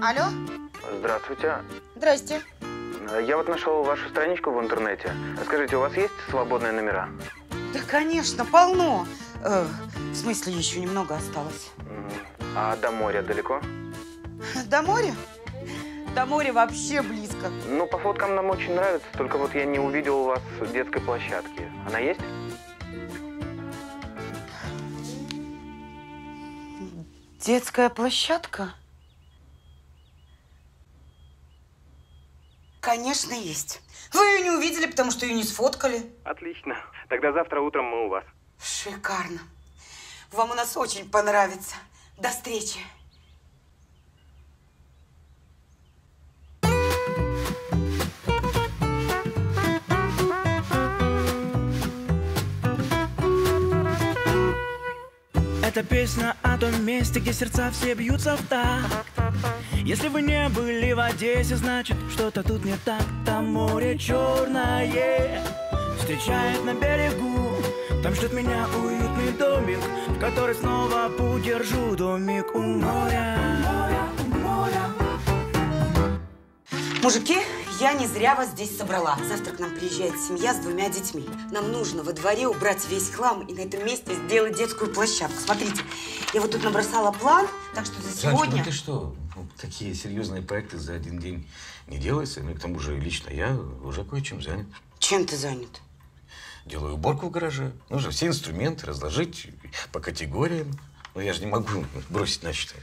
Алло? Здравствуйте. Здрасте. Я вот нашел вашу страничку в интернете. Скажите, у вас есть свободные номера? Да, конечно, полно. В смысле, еще немного осталось. А до моря далеко? До моря? До моря вообще близко. Ну, по фоткам нам очень нравится, только вот я не увидел у вас детской площадки. Она есть? Детская площадка? Конечно, есть. Вы ее не увидели, потому что ее не сфоткали. Отлично. Тогда завтра утром мы у вас. Шикарно. Вам у нас очень понравится. До встречи. Это песня о том месте, где сердца все бьются в такт. Если вы не были в Одессе, значит, что-то тут не так. Там море черное встречает на берегу. Там ждет меня уютный домик, который снова удержу. Домик у моря, у моря, у моря. Мужики, я не зря вас здесь собрала. Завтра к нам приезжает семья с 2 детьми. Нам нужно во дворе убрать весь хлам и на этом месте сделать детскую площадку. Смотрите, я вот тут набросала план, так что за сегодня… Жанечка, ну ты что? Такие серьезные проекты за один день не делаются. Ну и к тому же лично я уже кое-чем занят. Чем ты занят? Делаю уборку в гараже. Нужно все инструменты разложить по категориям. Но я же не могу бросить начатое.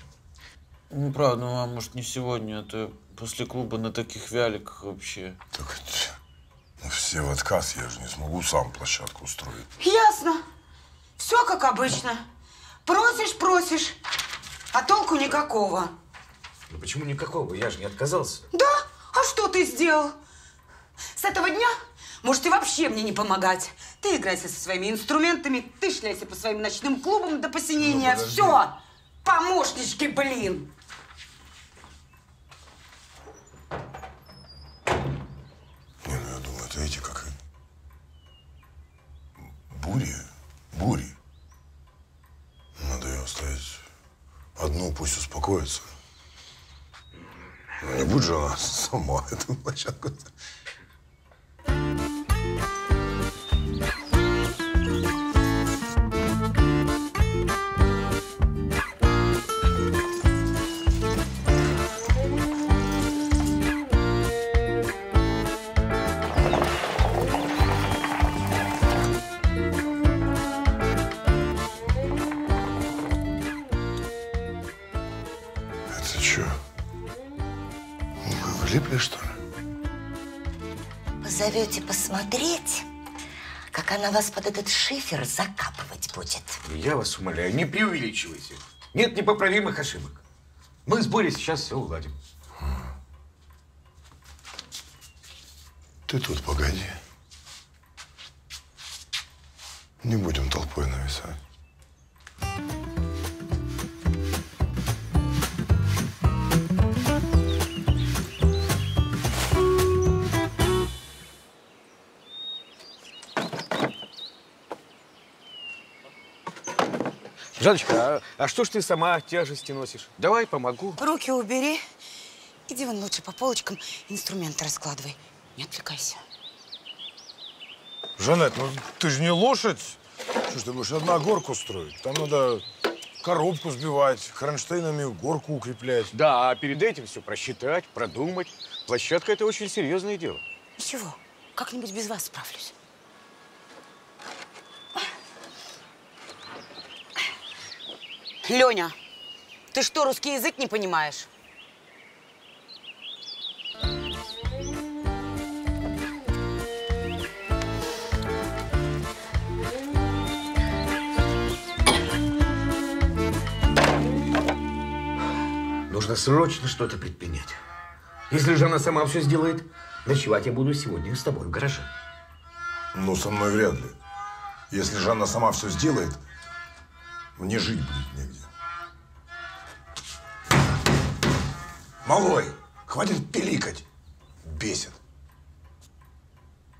Ну, правда, а может, не сегодня, а то после клуба на таких вяликах вообще. Так это все в отказ, я же не смогу сам площадку устроить. Ясно. Все как обычно. Просишь, просишь, а толку никакого. Ну почему никакого? Я же не отказался. Да? А что ты сделал? С этого дня можете вообще мне не помогать. Ты играйся со своими инструментами, ты шляйся по своим ночным клубам до посинения. Ну, все! Помощнички, блин! Не, ну я думаю, это эти как бури. Надо ее оставить одну, пусть успокоится. Не будет же она сама эту площадку. Это что? Влипли, что ли? Позовете посмотреть, как она вас под этот шифер закапывать будет. Я вас умоляю, не преувеличивайте. Нет непоправимых ошибок. Мы с Борей сейчас все уладим. Ты тут погоди. Не будем толпой нависать. Жаночка, а что ж ты сама тяжести носишь? Давай, помогу. Руки убери. Иди вон лучше по полочкам инструменты раскладывай. Не отвлекайся. Жанет, ну ты же не лошадь. Что ж ты будешь одна горку строить? Там надо коробку сбивать, кронштейнами горку укреплять. Да, а перед этим все просчитать, продумать. Площадка – это очень серьезное дело. Ничего, как-нибудь без вас справлюсь. Леня, ты что, русский язык не понимаешь? Нужно срочно что-то предпринять. Если же она сама все сделает, ночевать я буду сегодня с тобой в гараже. Ну, со мной вряд ли. Если же она сама все сделает, мне жить будет негде. Малой, хватит пиликать. Бесит.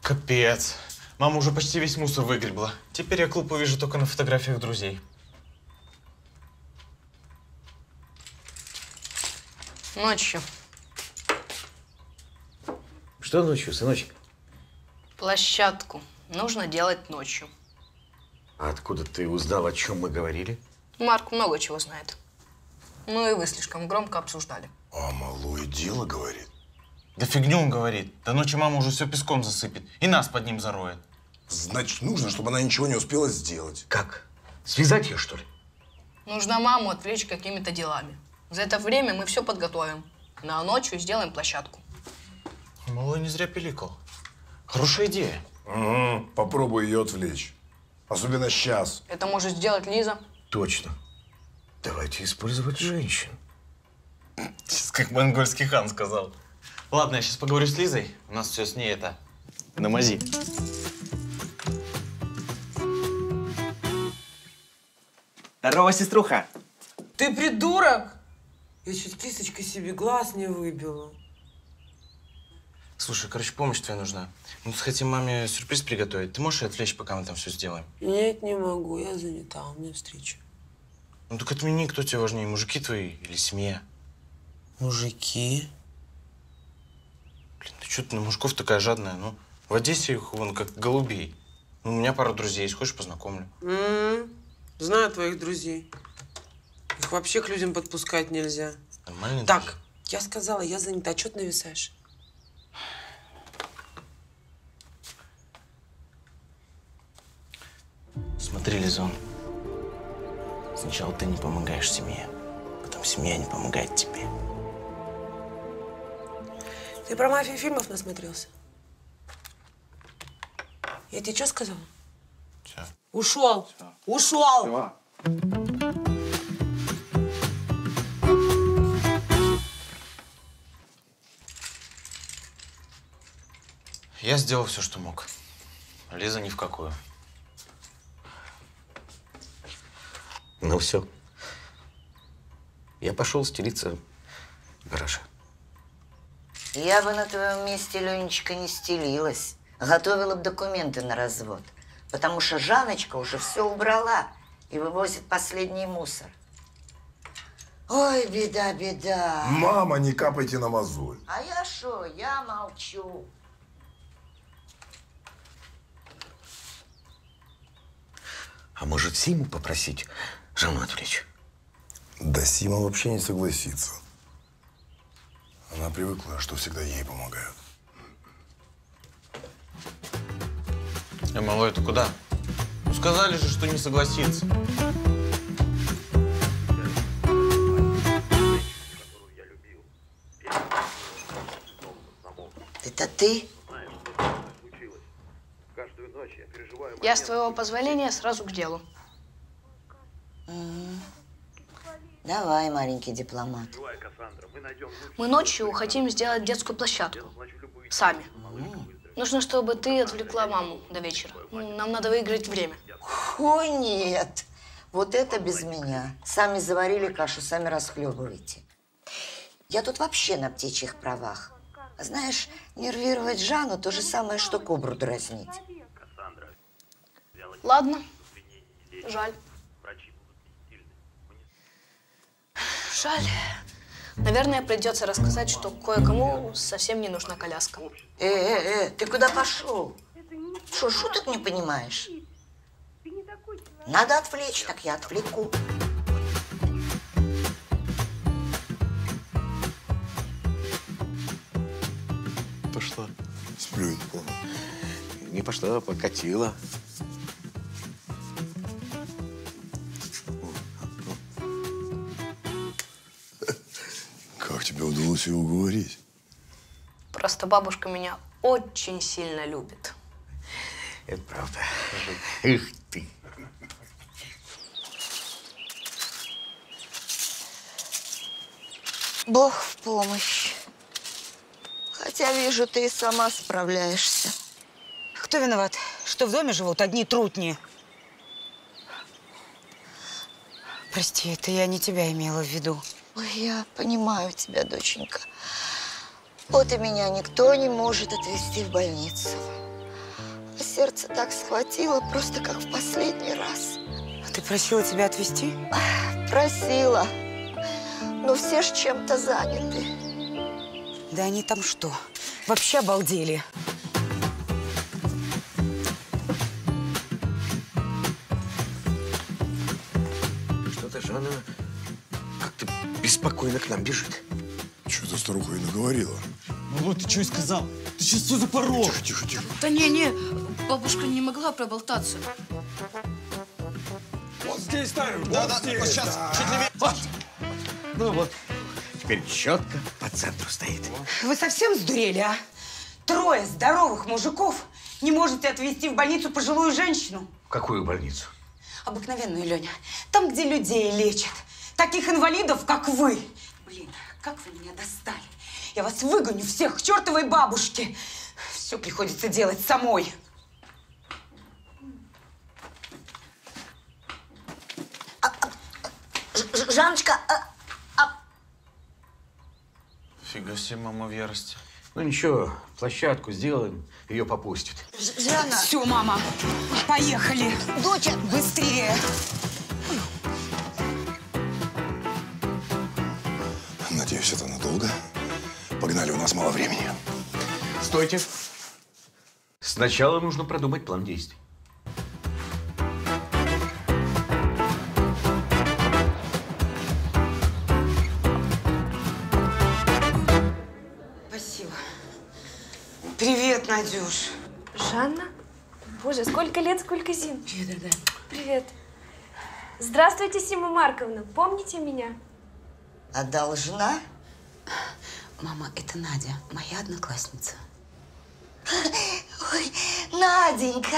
Капец. Мама уже почти весь мусор выгребла. Теперь я клуб увижу только на фотографиях друзей. Ночью. Что ночью, сыночек? Площадку нужно делать ночью. А откуда ты узнал, о чем мы говорили? Марк много чего знает. Ну и вы слишком громко обсуждали. А малое дело говорит? Да фигню он говорит. До ночи мама уже все песком засыпет. И нас под ним зароет. Значит, нужно, чтобы она ничего не успела сделать. Как? Связать ее, что ли? Нужно маму отвлечь какими-то делами. За это время мы все подготовим. На ночью сделаем площадку. Малой не зря пиликал. Хорошая идея. Угу. Попробуй ее отвлечь. Особенно сейчас. Это может сделать Лиза. Точно. Давайте использовать женщин. Сейчас как монгольский хан сказал. Ладно, я сейчас поговорю с Лизой. У нас все с ней это на мази. Здорово, сеструха. Ты придурок! Я чуть кисточкой себе глаз не выбила. Слушай, короче, помощь твоя нужна. Мы хотим маме сюрприз приготовить. Ты можешь отвлечь, пока мы там все сделаем? Нет, не могу. Я занята. У меня встреча. Ну так отмени, кто тебе важнее, мужики твои или семья? Мужики? Блин, ну что ты на мужиков такая жадная? Ну, в Одессе их вон как голубей. Ну, у меня пара друзей есть. Хочешь, познакомлю? Знаю твоих друзей. Их вообще к людям подпускать нельзя. Нормально. Так, друзья? Я сказала, я занята. Чё ты нависаешь? Смотри, Лизон, сначала ты не помогаешь семье, потом семья не помогает тебе. Ты про мафию фильмов насмотрелся? Я тебе что сказала? Все. Ушел! Все. Ушел! Все. Я сделал все, что мог. Лиза ни в какую. Ну все. Я пошел стелиться в гараж. Я бы на твоем месте, Ленечка, не стелилась. Готовила бы документы на развод. Потому что Жаночка уже все убрала и вывозит последний мусор. Ой, беда, беда. Мама, не капайте на мозоль. А я шо? Я молчу. А может, Симу попросить? Жанну отвлечь. Да Сима вообще не согласится. Она привыкла, что всегда ей помогают. Малой, ты куда? Ну, сказали же, что не согласится. Это ты? Я, с твоего позволения, сразу к делу. Давай, маленький дипломат. Мы ночью хотим сделать детскую площадку. Сами. Нужно, чтобы ты отвлекла маму до вечера. Нам надо выиграть время. Ой, нет. Вот это без меня. Сами заварили кашу, сами расхлебываете. Я тут вообще на птичьих правах. Знаешь, нервировать Жанну то же самое, что кобру дразнить. Ладно. Жаль. Жаль. Наверное, придется рассказать, что кое-кому совсем не нужна коляска. Ты куда пошел? Что, шуток не понимаешь? Надо отвлечь, так я отвлеку. Пошла. Сплюнь. Не пошла, покатила. Тебе удалось его уговорить? Просто бабушка меня очень сильно любит. Это правда. Эх ты. Бог в помощь. Хотя вижу, ты и сама справляешься. Кто виноват, что в доме живут одни трутни? Прости, это я не тебя имела в виду. Ой, я понимаю тебя, доченька. Вот и меня никто не может отвезти в больницу. А сердце так схватило, просто как в последний раз. А ты просила тебя отвезти? Просила. Но все ж чем-то заняты. Да они там что, вообще обалдели? Что-то же она как-то беспокойно к нам бежит. Что-то старуха и наговорила. Ну вот, ты что и сказал? Ты сейчас все запорол! Тихо, тихо, тихо. Да не, бабушка не могла проболтаться. Вот здесь ставим, вот здесь. Вот сейчас, чуть левее. Вот. Ну вот, теперь четко по центру стоит. Вы совсем сдурели, а? Трое здоровых мужиков не можете отвезти в больницу пожилую женщину. Какую больницу? Обыкновенную, Леня. Там, где людей лечат. Таких инвалидов, как вы. Блин, как вы меня достали. Я вас выгоню всех к чертовой бабушке. Все приходится делать самой. Жанночка, Фига себе, мама в ярости. Ну ничего, площадку сделаем, ее попустят. Жанна! Все, мама, поехали. Доча, быстрее. Надеюсь, это надолго. Погнали, у нас мало времени. Стойте. Сначала нужно продумать план действий. Привет, Надюш. Жанна? Боже, сколько лет, сколько зим. Привет, да. Привет. Здравствуйте, Сима Марковна. Помните меня? А должна? Мама, это Надя, моя одноклассница. Ой, Наденька,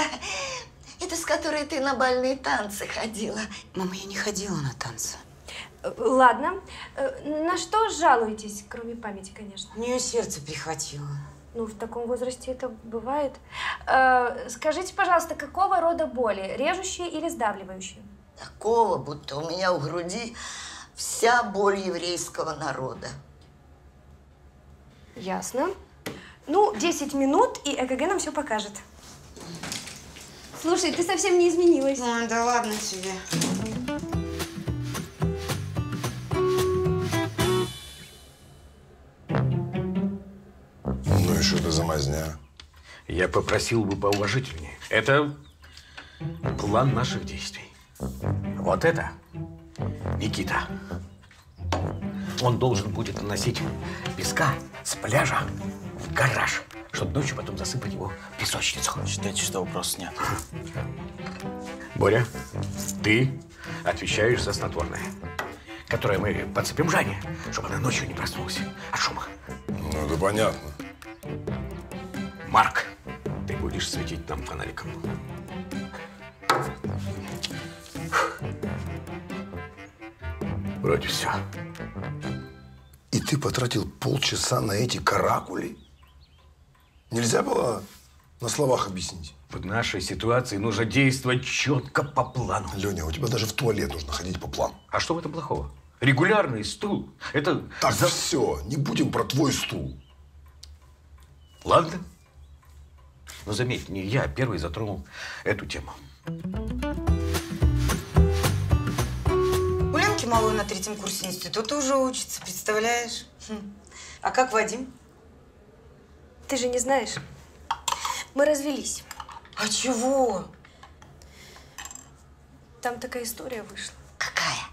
это с которой ты на бальные танцы ходила. Мама, я не ходила на танцы. Ладно. На что жалуетесь, кроме памяти, конечно? У нее сердце прихватило. Ну, в таком возрасте это бывает. Скажите, пожалуйста, какого рода боли? Режущие или сдавливающие? Такого, будто у меня в груди вся боль еврейского народа. Ясно. Ну, 10 минут, и ЭКГ нам все покажет. Слушай, ты совсем не изменилась. Ой, да ладно тебе. Ну и что это за мазня? Я попросил бы поуважительнее. Это план наших действий. Вот это Никита. Он должен будет наносить песка с пляжа в гараж, чтобы ночью потом засыпать его в песочницу. Считайте, что вопрос снят. Боря, ты отвечаешь за снотворное, которое мы подцепим Жанне, чтобы она ночью не проснулась от шума. Ну, это понятно. Марк, ты будешь светить нам фонариком. Вроде все. И ты потратил полчаса на эти каракули? Нельзя было на словах объяснить? В нашей ситуации нужно действовать четко по плану. Леня, у тебя даже в туалет нужно ходить по плану. А что в этом плохого? Регулярный стул. Это… Так, все, не будем про твой стул. Ладно. Но заметь, не я первый затронул эту тему. У Ленки малой на 3-м курсе института уже учится, представляешь? А как Вадим? Ты же не знаешь. Мы развелись. А чего? Там такая история вышла. Какая?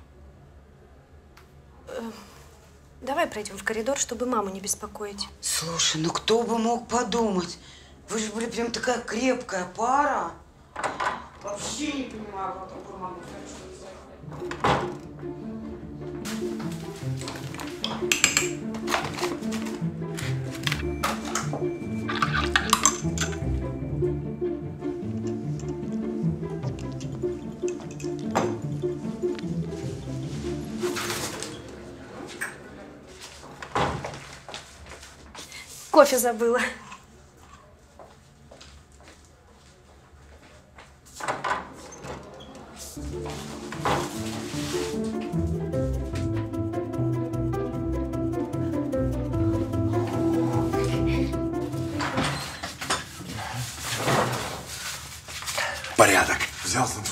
Давай пройдем в коридор, чтобы маму не беспокоить. Слушай, ну кто бы мог подумать? Вы же были прям такая крепкая пара. Вообще не понимаю, как такую маму Кофе забыла.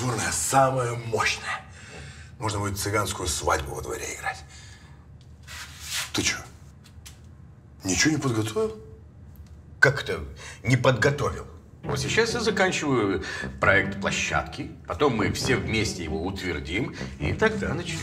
фурная, самая мощная. Можно будет цыганскую свадьбу во дворе играть. Ты чё? Ничего не подготовил? Как это не подготовил? Вот сейчас я заканчиваю проект площадки, потом мы все вместе его утвердим, и тогда начнем.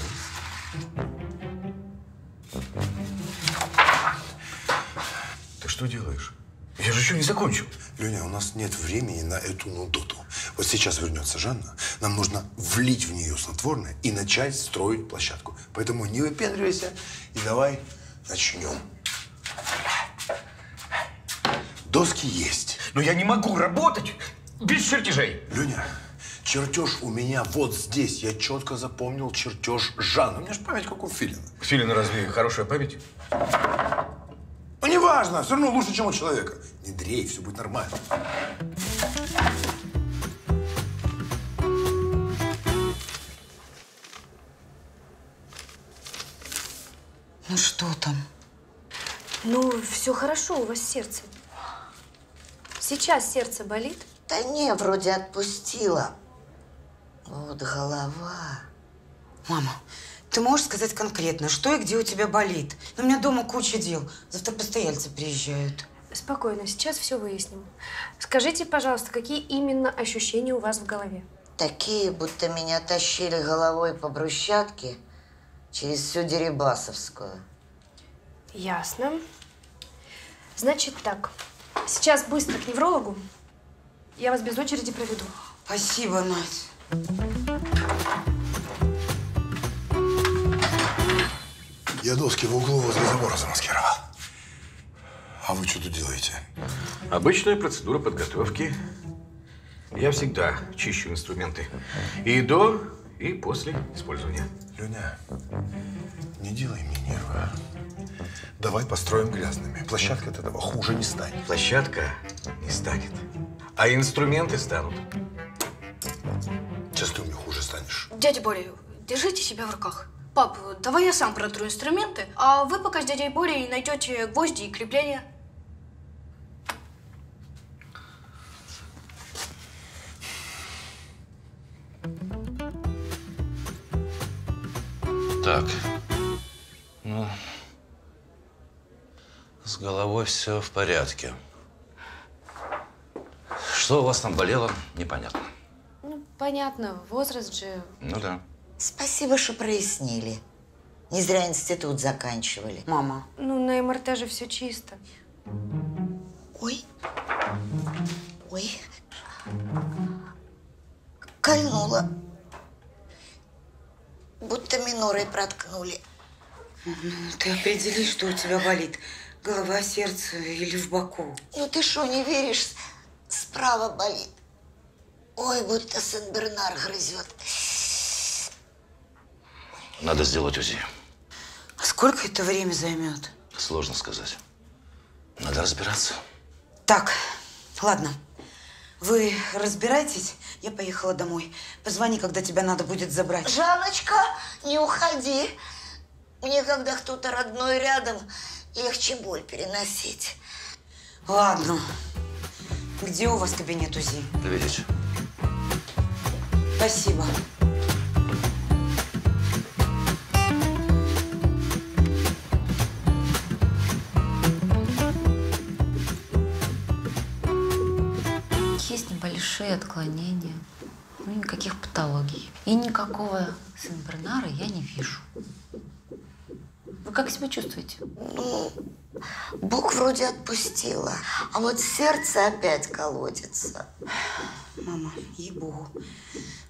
Ты что делаешь? Я же еще не закончил. Леня, у нас нет времени на эту нудоту. Вот сейчас вернется Жанна, нам нужно влить в нее снотворное и начать строить площадку. Поэтому не выпендривайся и давай начнем. Доски есть. Но я не могу работать без чертежей. Леня, чертеж у меня вот здесь. Я четко запомнил чертеж Жанны. У меня же память как у Филина. Филина разве хорошая память? Ну, неважно. Все равно лучше, чем у человека. Не дрей, все будет нормально. Ну, что там? Ну, все хорошо, у вас сердце. Сейчас сердце болит? Да не, вроде отпустила. Вот голова. Мама, ты можешь сказать конкретно, что и где у тебя болит? У меня дома куча дел. Завтра постояльцы приезжают. Спокойно, сейчас все выясним. Скажите, пожалуйста, какие именно ощущения у вас в голове? Такие, будто меня тащили головой по брусчатке через всю Дерибасовскую. Ясно. Значит так. Сейчас быстро к неврологу. Я вас без очереди проведу. Спасибо, Надь. Я доски в углу возле забора замаскировал. А вы что тут делаете? Обычная процедура подготовки. Я всегда чищу инструменты. И до, и после использования. Леня, не делай мне нервы. Давай построим грязными. Площадка от этого хуже не станет. Площадка не станет. А инструменты станут. Сейчас ты у меня хуже станешь. Дядя Боря, держите себя в руках. Пап, давай я сам протру инструменты, а вы пока с дядей Борей найдете гвозди и крепления. Так. Ну. С головой все в порядке. Что у вас там болело, непонятно. Ну, понятно, возраст же. Ну да. Спасибо, что прояснили. Не зря институт заканчивали. Мама. Ну, на МРТ же все чисто. Ой. Ой. Кольнула. Будто минорой проткнули. Ну, ты определи, что у тебя болит. Голова, сердце или в боку? Ну ты что, не веришь? Справа болит. Ой, будто Сен-Бернар грызет. Надо сделать УЗИ. А сколько это время займет? Сложно сказать. Надо разбираться. Так, ладно. Вы разбирайтесь, я поехала домой. Позвони, когда тебя надо будет забрать. Жанночка, не уходи. Мне, когда кто-то родной рядом, легче боль переносить. Ладно. Где у вас кабинет УЗИ? Доверить. Спасибо. Есть небольшие отклонения, ну, никаких патологий. И никакого Сен-Бернара я не вижу. Вы как себя чувствуете? Ну, Бог вроде отпустила, а вот сердце опять колотится. Мама, ей-богу,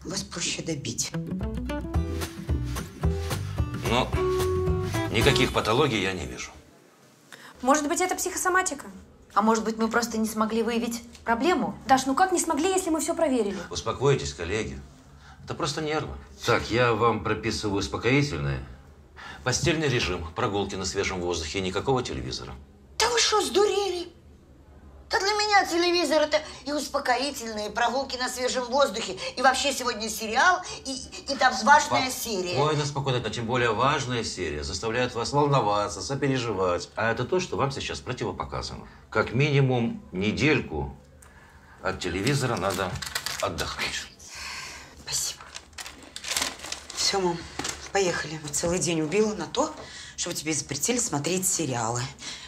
вас проще добить. Ну, никаких патологий я не вижу. Может быть, это психосоматика? А может быть, мы просто не смогли выявить проблему? Даш, ну как не смогли, если мы все проверили? Успокойтесь, коллеги. Это просто нервы. Так, я вам прописываю успокоительное. Постельный режим, прогулки на свежем воздухе и никакого телевизора. Да вы что, сдурели? Да для меня телевизор – это и успокоительные, и прогулки на свежем воздухе, и вообще сегодня сериал, и там важная серия. Спокойно, спокойно. Тем более важная серия заставляет вас волноваться, сопереживать. А это то, что вам сейчас противопоказано. Как минимум недельку от телевизора надо отдохнуть. Спасибо. Все, мам, поехали. Целый день убила на то, чтобы тебе запретили смотреть сериалы.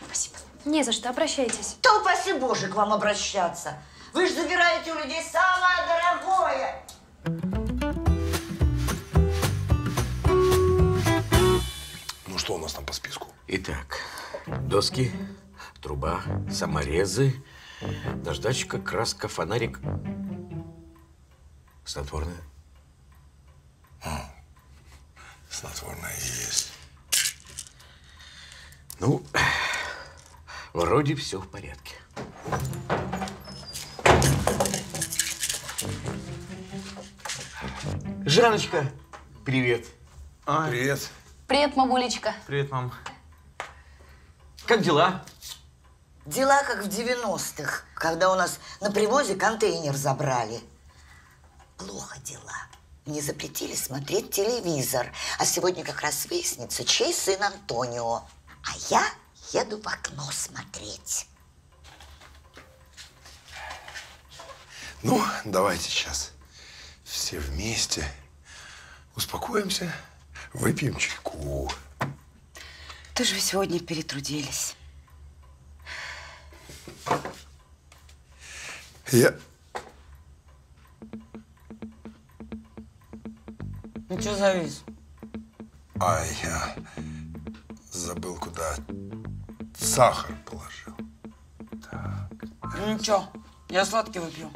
Спасибо. Не за что, обращайтесь. Да упаси Боже к вам обращаться. Вы же забираете у людей самое дорогое. Ну что у нас там по списку? Итак, доски, труба, саморезы, наждачка, краска, фонарик, снотворное. Снотворное есть. Ну, вроде все в порядке. Жаночка, привет. А? Привет. Привет, мамулечка. Привет, мам. Как дела? Дела как в 90-х, когда у нас на привозе контейнер забрали. Плохо дела. Мне запретили смотреть телевизор. А сегодня как раз выяснится, чей сын Антонио. А я еду в окно смотреть. Ну, давайте сейчас все вместе успокоимся, выпьем чайку. Тоже вы сегодня перетрудились. Я... Ну, что завис? А я забыл, куда сахар положил. Так. Ну, ничего, я сладкий выпью.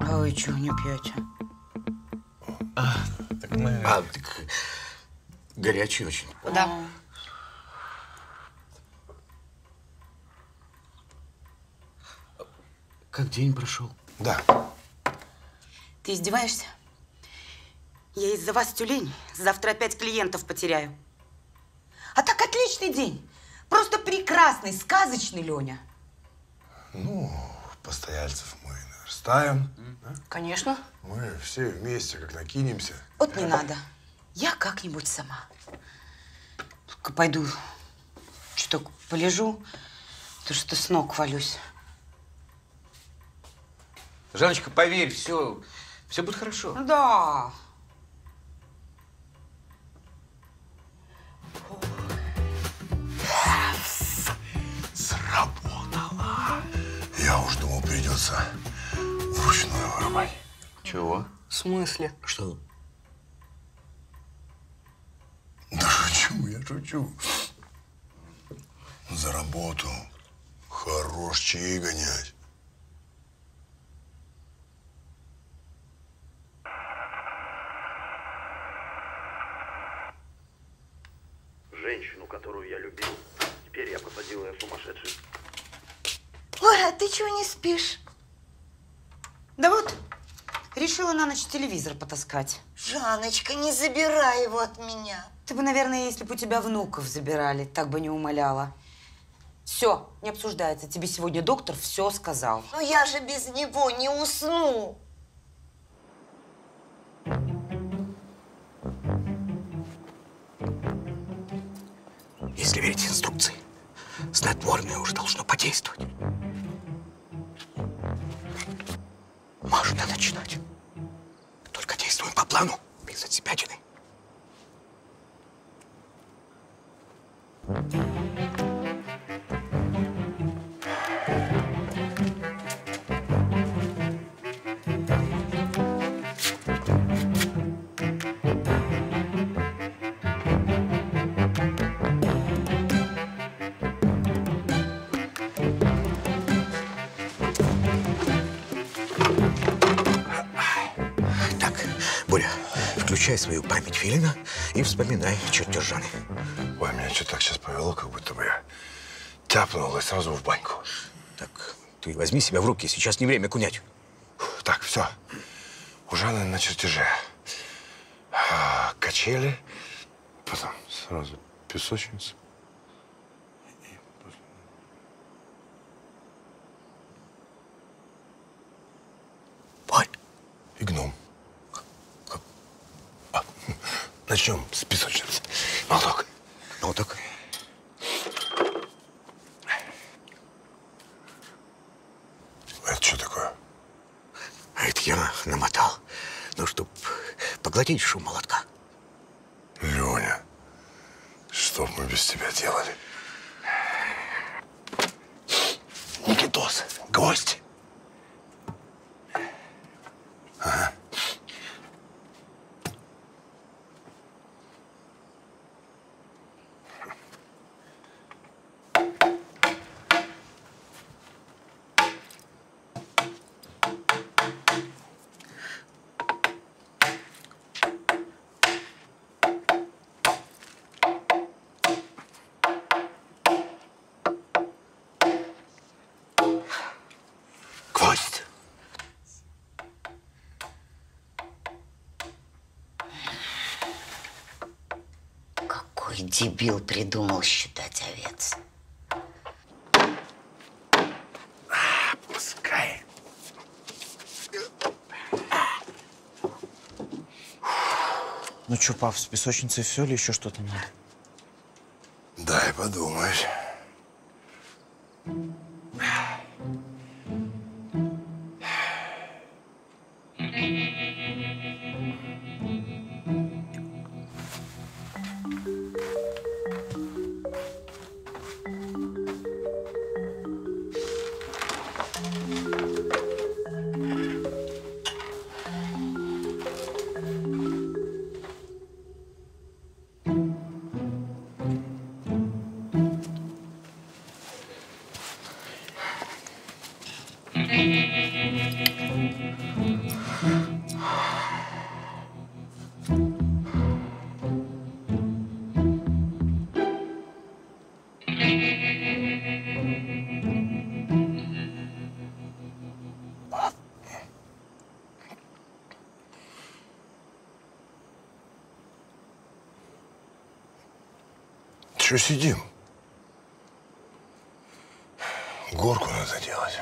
А вы чего не пьете? Так горячий очень. Да. Как день прошел? Да. Ты издеваешься? Я из-за вас, тюлень, завтра опять клиентов потеряю. А так отличный день. Просто прекрасный, сказочный, Леня. Ну, постояльцев мы наверстаем. Да? Конечно. Мы все вместе как накинемся. Вот не надо. Я как-нибудь сама. Только пойду чуток полежу, то что с ног валюсь. Жаночка, поверь, все будет хорошо. Да. Сработало. Я уж думал, придется вручную вырубать. Чего? В смысле? Что? Да шучу, я шучу. За работу хорош чаи гонять. Женщину, которую я любил, теперь я посадил ее сумасшедшей. Ой, а ты чего не спишь? Да вот, решила на ночь телевизор потаскать. Жаночка, не забирай его от меня. Ты бы, наверное, если бы у тебя внуков забирали, так бы не умоляла. Все, не обсуждается. Тебе сегодня доктор все сказал. Но я же без него не усну. Если верить инструкции, снотворное уже должно подействовать. Можно начинать. Только действуем по плану, без отсебятины. Включай свою память Филина и вспоминай чертежаны. Ой, меня что-то так сейчас повело, как будто бы я тяпнулась сразу в баньку. Так, ты возьми себя в руки, сейчас не время кунять. Так, все. Уже на чертеже. Качели, потом сразу песочница. И гном. Начнем с песочницы. Молоток. Молоток. Это что такое? А это я намотал. Ну, чтоб поглотить шум молотка. Леня, что б мы без тебя делали? Никитос, гость. Ага. Дебил придумал считать овец. Пускай. Ну что, пап, с песочницей все или еще что-то надо? Дай подумать. Чё сидим? Горку надо делать.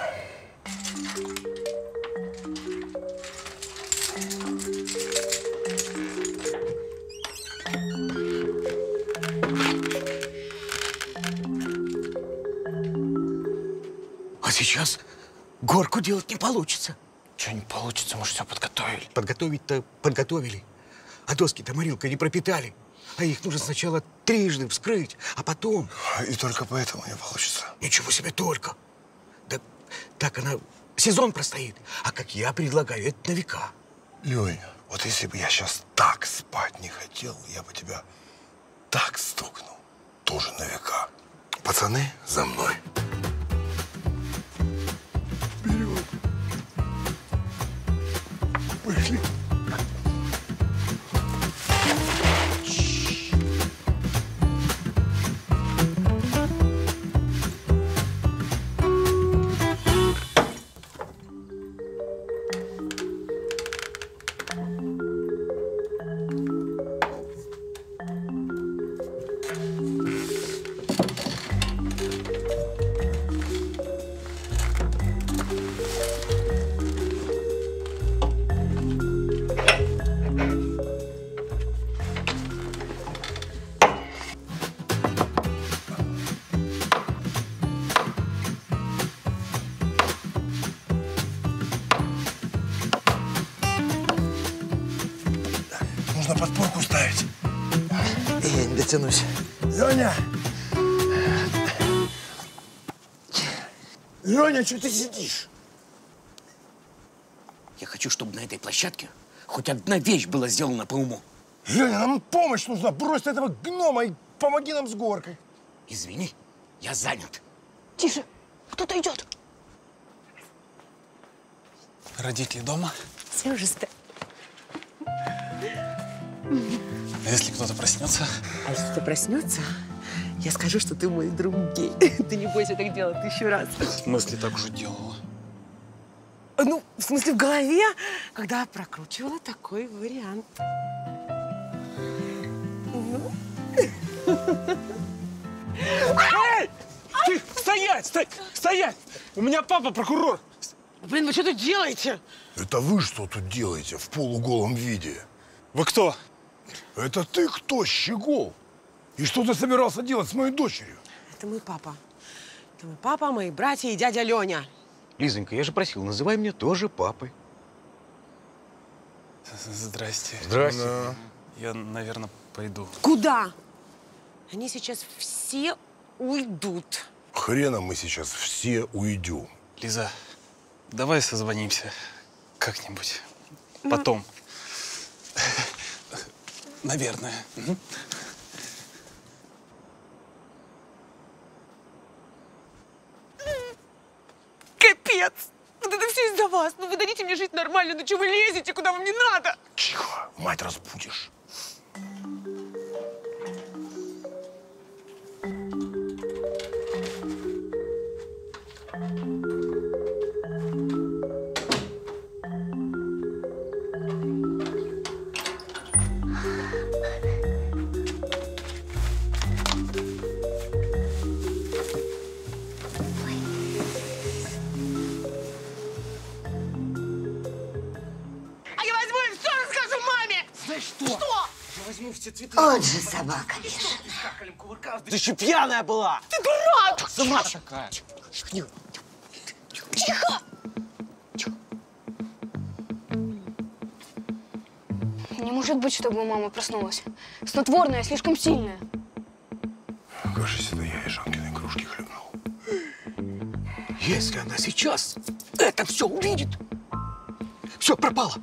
А сейчас горку делать не получится. Чё не получится? Мы же всё подготовили. Подготовить-то подготовили. А доски-то морилкой не пропитали. А их нужно сначала трижды вскрыть, а потом… И только поэтому не получится. Ничего себе только. Да так она сезон простоит. А как я предлагаю, это на века. Леня, вот если бы я сейчас так спать не хотел, я бы тебя так стукнул. Тоже на века. Пацаны, за мной. Вперед. Пошли. Леня! Леня, что ты сидишь? Я хочу, чтобы на этой площадке хоть одна вещь была сделана по уму. Леня, нам помощь нужна. Брось этого гнома и помоги нам с горкой. Извини, я занят. Тише, кто-то идет. Родители дома? Все уже спят. А если кто-то проснется? А если кто проснется, я скажу, что ты мой друг гей. Ты не бойся так делать еще раз. В смысле, так уже делала? Ну, в смысле, в голове, когда прокручивала такой вариант. Ты, стоять! Стоять! У меня папа прокурор. Блин, вы что тут делаете? Это вы что тут делаете в полуголом виде? Вы кто? Это ты кто, Щегол? И что ты собирался делать с моей дочерью? Это мой папа. Это мой папа, мои братья и дядя Леня. Лизонька, я же просил, называй меня тоже папой. Здрасте. Здрасте. Да. Я, наверное, пойду. Куда? Они сейчас все уйдут. Хрена мы сейчас все уйдем. Лиза, давай созвонимся как-нибудь. Потом. Наверное. Капец! Вот это все из-за вас. Ну вы дадите мне жить нормально, ну чего вы лезете, куда вам не надо? Тихо, мать разбудишь. Вот же собака бешеная. Ты еще пьяная была! Ты дурак! Сама такая! Тихо! Тихо! Не может быть, чтобы мама проснулась. Снотворная, слишком сильная. Кажись, это я из Жанкиной кружки хлебнул. Если она сейчас это все увидит, все пропало.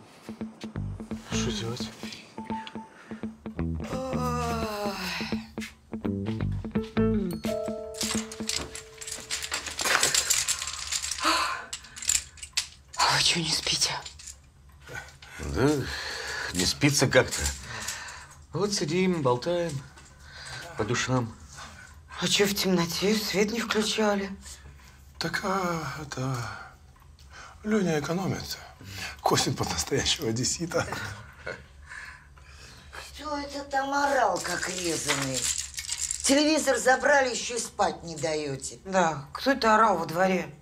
Что делать? Чего не спите? Да, не спится как-то. Вот сидим, болтаем по душам. А что в темноте? Свет не включали. Так, это... Леня экономит. Косит под настоящего одессита. Что это там орал, как резаный? Телевизор забрали, еще и спать не даете. Да, кто это орал во дворе?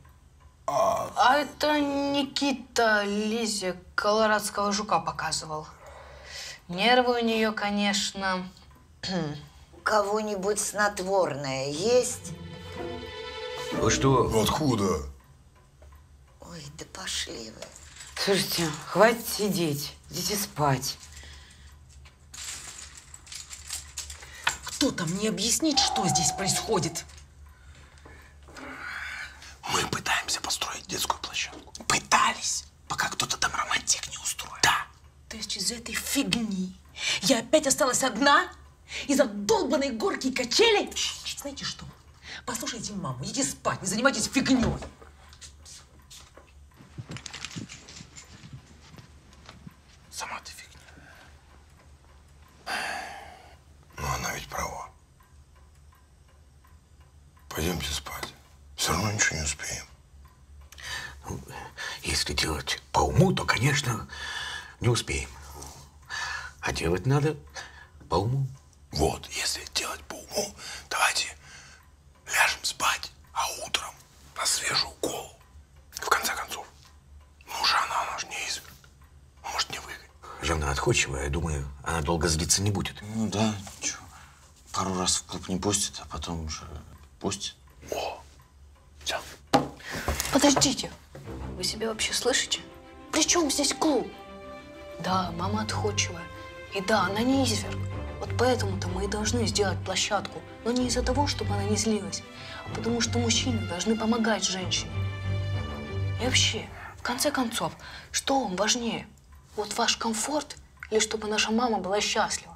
А это Никита Лизе колорадского жука показывал. Нервы у нее, конечно. У кого-нибудь снотворное есть? Вы что? Откуда? Ой, да пошли вы. Слушайте, хватит сидеть, идите спать. Кто-то мне объяснит, что здесь происходит? Мы пытаемся построить детскую площадку. Пытались, пока кто-то там романтик не устроил. Да. То есть из-за этой фигни я опять осталась одна? Из-за долбанной горки и качели? Знаете что? Послушайте маму, идите спать, не занимайтесь фигней. Сама ты фигня. Но она ведь права. Пойдемте спать. Все равно ничего не успеем. Ну, если делать по уму, то, конечно, не успеем. А делать надо по уму. Вот, если делать по уму, давайте ляжем спать, а утром на свежую голову. В конце концов, ну, Жанна, она же не изверг. Может, не выгодит. Жанна отходчивая, я думаю, она долго злиться не будет. Ну да, че, пару раз в клуб не пустит, а потом уже пустит. О! Подождите, вы себя вообще слышите? При чем здесь клуб? Да, мама отходчивая. И да, она не изверг. Вот поэтому-то мы и должны сделать площадку. Но не из-за того, чтобы она не злилась, а потому что мужчины должны помогать женщине. И вообще, в конце концов, что вам важнее? Вот ваш комфорт или чтобы наша мама была счастлива?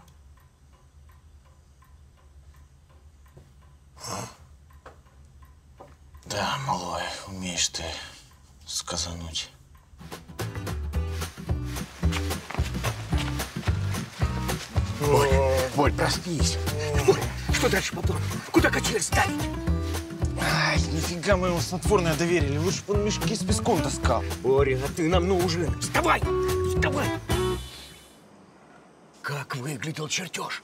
Да, малой, умеешь ты сказануть. Воль, Воль, проснись. Воль, что дальше по плану? Куда качели ставить? Ай, нифига мы его снотворное доверили. Лучше бы он мешки с песком таскал. Боря, а ты нам нужен. Вставай, вставай. Как выглядел чертеж?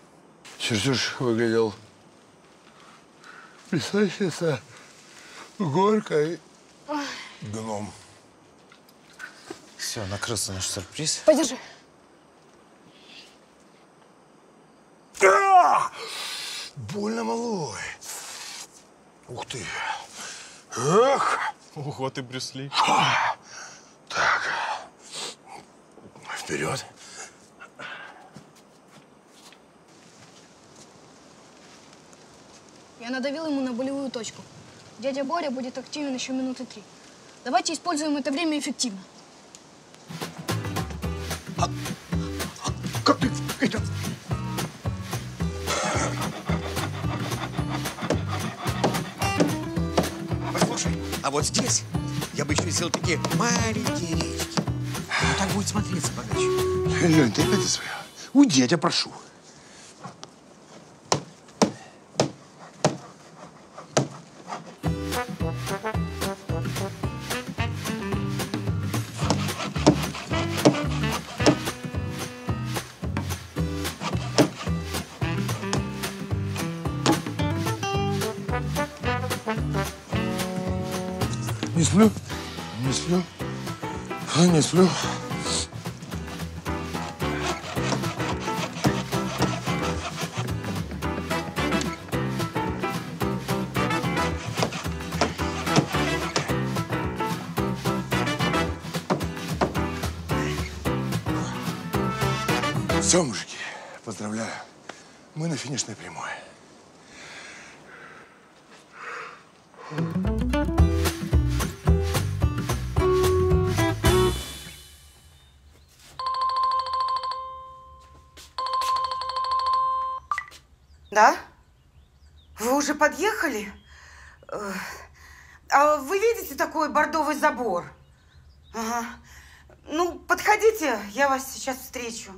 Чертеж выглядел... Писайся. Горка и гном. Все, накрылся наш сюрприз. Подержи. Больно, малой. Ух ты. Эх. Ух, вот и брюсли. Так. Вперед. Я надавил ему на болевую точку. Дядя Боря будет активен еще минуты 3. Давайте используем это время эффективно. Как ты это... Послушай, а вот здесь я бы еще сделал такие маленькие речки. Ну, так будет смотреться богаче. Лень, ты опять за свое. Уйди, я тебя прошу. Не сплю. Все, мужики, поздравляю. Мы на финишной прямой. Да? Вы уже подъехали? А вы видите такой бордовый забор? Ага. Ну, подходите, я вас сейчас встречу.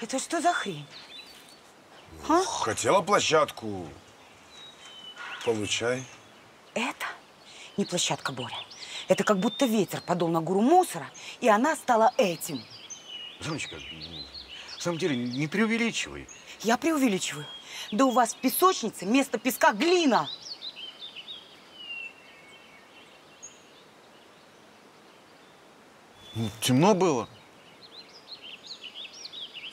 Это что за хрень? А? Хотела площадку. Получай. Это не площадка, Боря. Это как будто ветер подул на гору мусора, и она стала этим. Жанночка, в самом деле, не преувеличивай. Я преувеличиваю. Да у вас в песочнице вместо песка глина. Ну, темно было.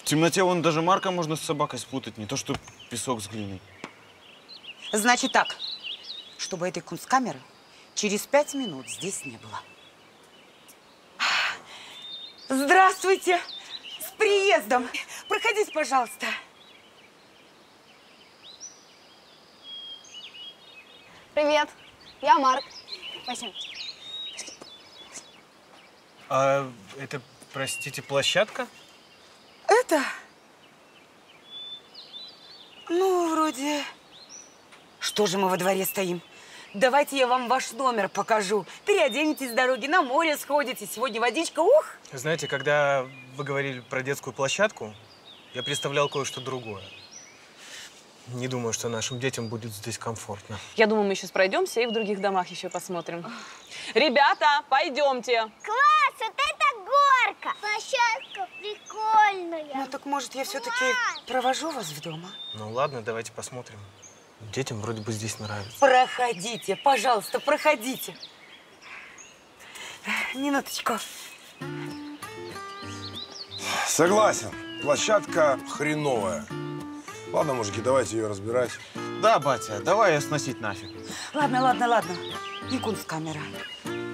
В темноте вон даже Марка можно с собакой спутать, не то что песок с глиной. Значит так, чтобы этой кунсткамеры через 5 минут здесь не было. Здравствуйте! С приездом! Проходите, пожалуйста. Привет, я Марк. Спасибо. А это, простите, площадка? Это? Ну, вроде... Что же мы во дворе стоим? Давайте я вам ваш номер покажу. Переоденетесь с дороги, на море сходите. Сегодня водичка, ух! Знаете, когда вы говорили про детскую площадку, я представлял кое-что другое. Не думаю, что нашим детям будет здесь комфортно. Я думаю, мы еще пройдемся и в других домах еще посмотрим. Ребята, пойдемте! Класс! Вот это горка! Площадка прикольная! Ну так, может, я все-таки провожу вас в дом? Ну ладно, давайте посмотрим. Детям вроде бы здесь нравится. Проходите, пожалуйста, проходите. Минуточку. Согласен, площадка хреновая. Ладно, мужики, давайте ее разбирать. Да, батя, давай ее сносить нафиг. Ладно, ладно, ладно. Не кунсткамера.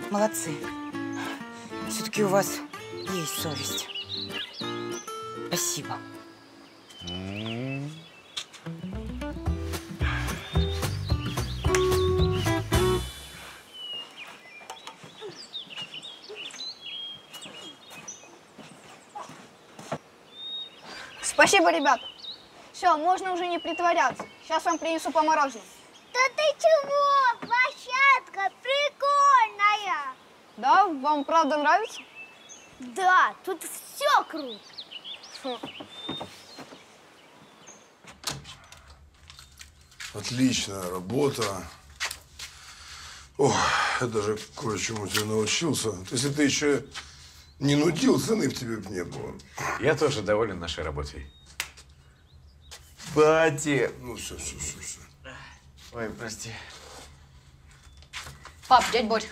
Молодцы. Все-таки у вас есть совесть. Спасибо. Спасибо, ребята. Все, можно уже не притворяться. Сейчас вам принесу по мороженому. Да ты чего? Площадка прикольная. Да? Вам правда нравится? Да, тут все круто. Фу. Отличная работа. О, я даже кое-чему тебя научился. Если ты еще не нудил, цены в тебе бы не было. Я тоже доволен нашей работой. Пати! Ну все, все, все, все. Ой, прости. Пап, дядь Борь,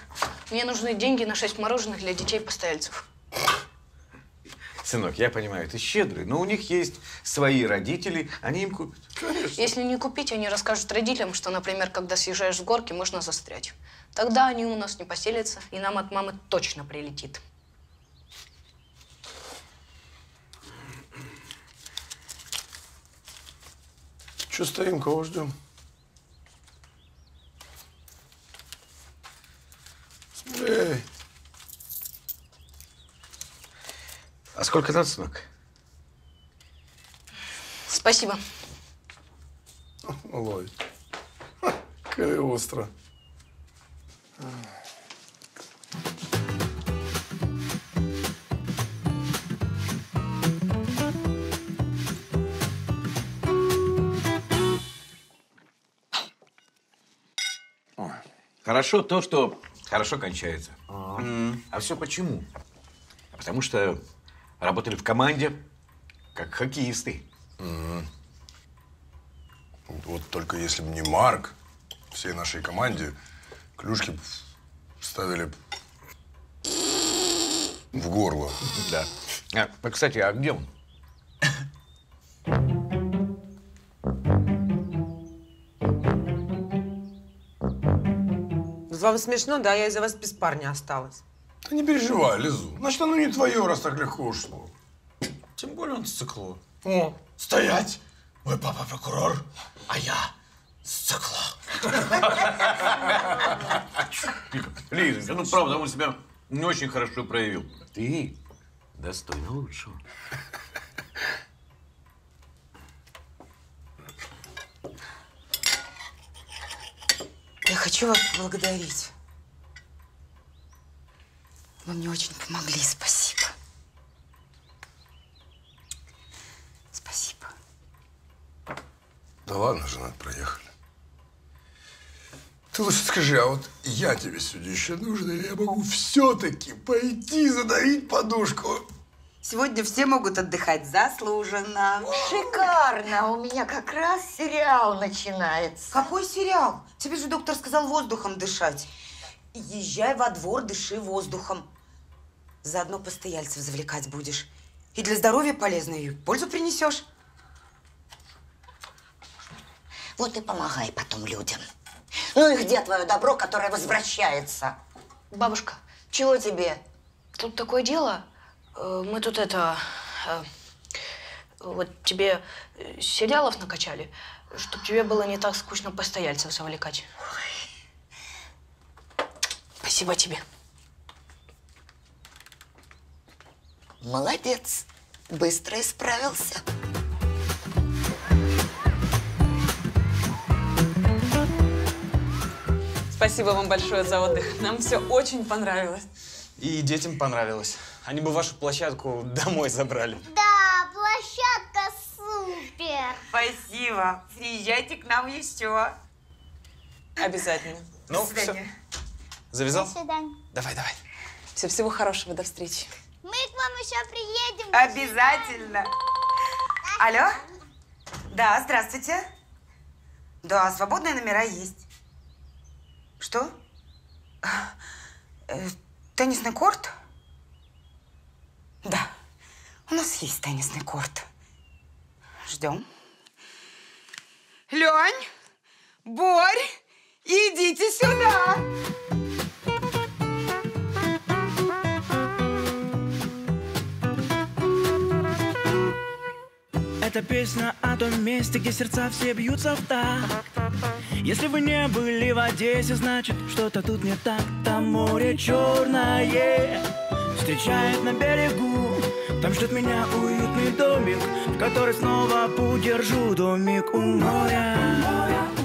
мне нужны деньги на 6 мороженых для детей-постояльцев. Сынок, я понимаю, ты щедрый, но у них есть свои родители, они им купят. Конечно. Если не купить, они расскажут родителям, что, например, когда съезжаешь с горки, можно застрять. Тогда они у нас не поселятся, и нам от мамы точно прилетит. Че стоим, кого ждем? Смотри. А сколько надо, сынок? Спасибо. Лой. Какая остро. Ой. Хорошо то, что хорошо кончается. А все почему? Потому что работали в команде, как хоккеисты. Вот только если бы не Марк, всей нашей команде клюшки вставили в горло. Да. А, кстати, а где он? Вам смешно, да? Я из-за вас без парня осталась. Да не переживай, Лизу. Значит, оно не твое, раз так легко ушло. Тем более он с цикло. О, стоять! Мой папа прокурор, а я с цикло. Лиза, ну правда, он себя не очень хорошо проявил. Ты достойна лучшего. Я хочу вас поблагодарить. Вы мне очень помогли, спасибо. Спасибо. Да ладно, жена, проехали. Ты лучше скажи, а вот я тебе сегодня еще нужен, или я могу все-таки пойти задавить подушку? Сегодня все могут отдыхать заслуженно. Шикарно! У меня как раз сериал начинается. Какой сериал? Тебе же доктор сказал воздухом дышать. Езжай во двор, дыши воздухом. Заодно постояльцев завлекать будешь. И для здоровья полезно, и пользу принесешь. Вот и помогай потом людям. Ну и где твое добро, которое возвращается? Бабушка, чего тебе? Тут такое дело. Мы тут это... Вот тебе сериалов накачали, чтобы тебе было не так скучно постояльцев завлекать. Спасибо тебе. Молодец. Быстро исправился. Спасибо вам большое за отдых. Нам все очень понравилось. И детям понравилось. Они бы вашу площадку домой забрали. Да, площадка супер. Спасибо. Приезжайте к нам еще. Обязательно. Ну, до свидания. Все. Завязал? До свидания. Давай, давай. Все, всего хорошего, до встречи. Мы к вам еще приедем. Обязательно. Алло? Да, здравствуйте. Да, свободные номера есть. Что? Теннисный корт? Да, у нас есть теннисный корт. Ждем. Лень, Борь, идите сюда. Это песня о том месте, где сердца все бьются в такт. Если вы не были в Одессе, значит, что-то тут не так. Там море черное встречает на берегу. Там ждет меня уютный домик, который снова подержу. Домик у моря.